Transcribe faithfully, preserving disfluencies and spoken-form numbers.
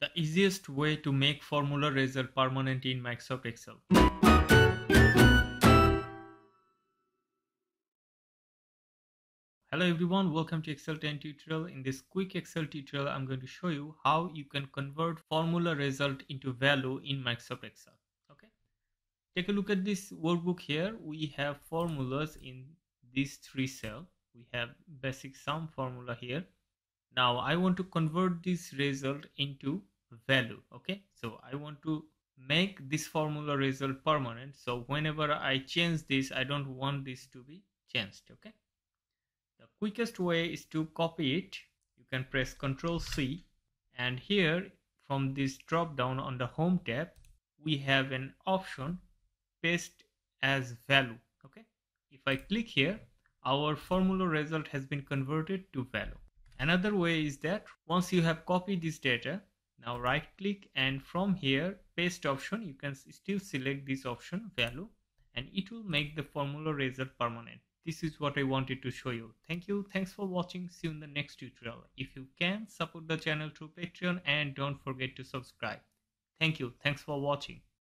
the easiest way to make formula result permanent in Microsoft Excel. Hello everyone, welcome to Excel ten tutorial. In this quick Excel tutorial, I'm going to show you how you can convert formula result into value in Microsoft Excel. Okay, take a look at this workbook here. We have formulas in these three cells. We have basic sum formula here. Now I want to convert this result into value. Okay, so I want to make this formula result permanent. So whenever I change this, I don't want this to be changed. Okay, the quickest way is to copy it. You can press control C, and here from this drop down on the home tab we have an option paste as value. Okay, if I click here, our formula result has been converted to value. Another way is that once you have copied this data, now right click, and from here paste option you can still select this option value, and it will make the formula result permanent. This is what I wanted to show you. Thank you. Thanks for watching. See you in the next tutorial. If you can, support the channel through Patreon and don't forget to subscribe. Thank you. Thanks for watching.